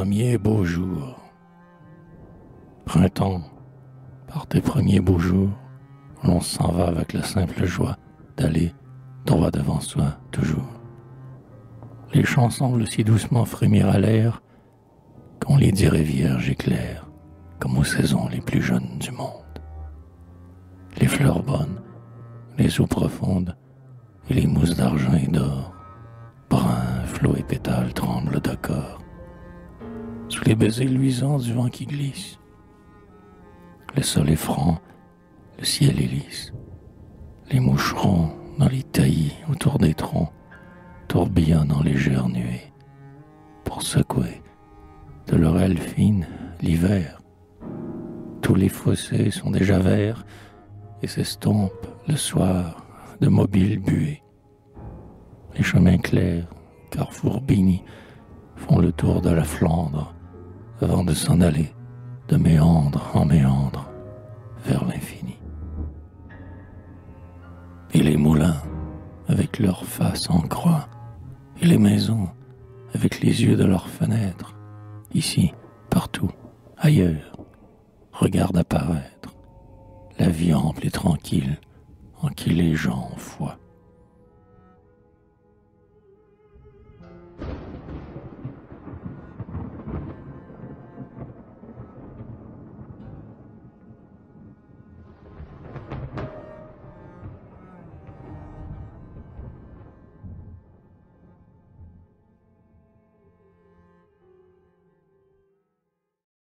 premiers beaux jours. Printemps, par tes premiers beaux jours, l'on s'en va avec la simple joie d'aller droit devant soi toujours. Les chants semblent si doucement frémir à l'air qu'on les dirait vierges et claires, comme aux saisons les plus jeunes du monde. Les fleurs bonnes, les eaux profondes et les mousses d'argent et d'or, bruns, flots et pétales tremblent d'accord, sous les baisers luisants du vent qui glisse. Le sol est franc, le ciel est lisse, les moucherons dans les taillis autour des troncs tourbillonnent en légères nuées, pour secouer de leur aile fine l'hiver. Tous les fossés sont déjà verts et s'estompent le soir de mobiles buées. Les chemins clairs, carrefours bénis, font le tour de la Flandre avant de s'en aller de méandre en méandre vers l'infini. Et les moulins, avec leurs faces en croix, et les maisons, avec les yeux de leurs fenêtres, ici, partout, ailleurs, regardent apparaître la vie ample et tranquille en qui les gens ont foi.